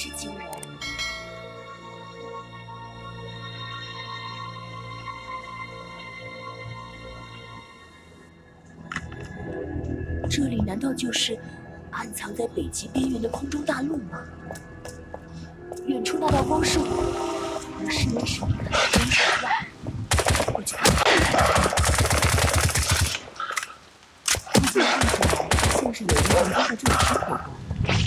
势惊人。这里难道就是暗藏在北极边缘的空中大陆吗？远处那道光束和世人使用的灯一样，我去看看。目前看起来像是有人横穿过这里生活。